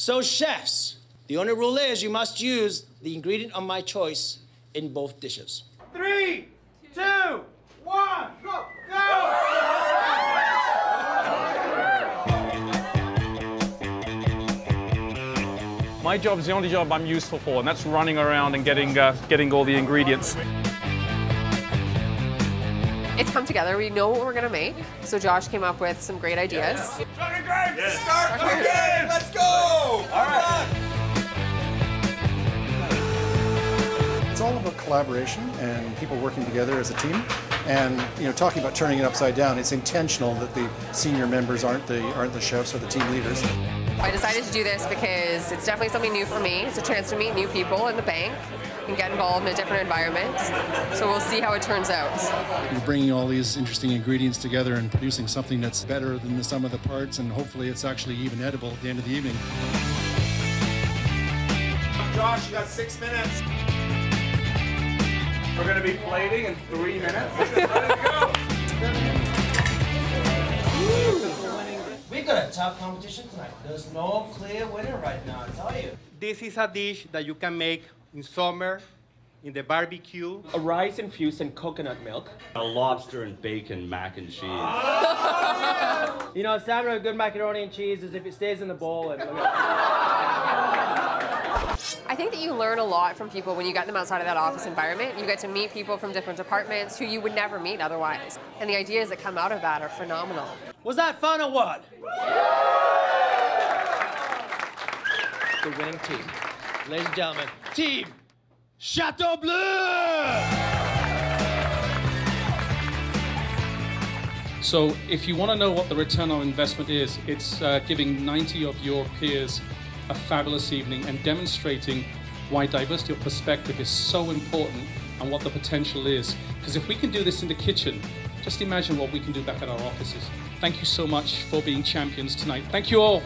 So chefs, the only rule is you must use the ingredient of my choice in both dishes. 3, 2, 1, go! My job is the only job I'm useful for, and that's running around and getting all the ingredients. It's come together. We know what we're gonna make. So Josh came up with some great ideas. Yeah. Chuck and Greg, yes. Start cooking! Let's go! All right. It's all about collaboration and people working together as a team. And you know, talking about turning it upside down, it's intentional that the senior members aren't the chefs or the team leaders. I decided to do this because it's definitely something new for me. It's a chance to meet new people in the bank and get involved in a different environment. So we'll see how it turns out. You're bringing all these interesting ingredients together and producing something that's better than the sum of the parts, and hopefully it's actually even edible at the end of the evening. Josh, you got 6 minutes. We're gonna be plating in 3 minutes. Let it go. We've got a tough competition tonight. There's no clear winner right now, I tell you. This is a dish that you can make in summer, in the barbecue. A rice infused in coconut milk. A lobster and bacon mac and cheese. Oh! You know, a standard of good macaroni and cheese is if it stays in the bowl. And I think that you learn a lot from people when you get them outside of that office environment. You get to meet people from different departments who you would never meet otherwise. And the ideas that come out of that are phenomenal. Was that fun or what? The winning team. Ladies and gentlemen, Team Chateau Bleu! So if you want to know what the return on investment is, it's giving 90 of your peers a fabulous evening and demonstrating why diversity of perspective is so important and what the potential is. Because if we can do this in the kitchen, just imagine what we can do back at our offices. Thank you so much for being champions tonight. Thank you all.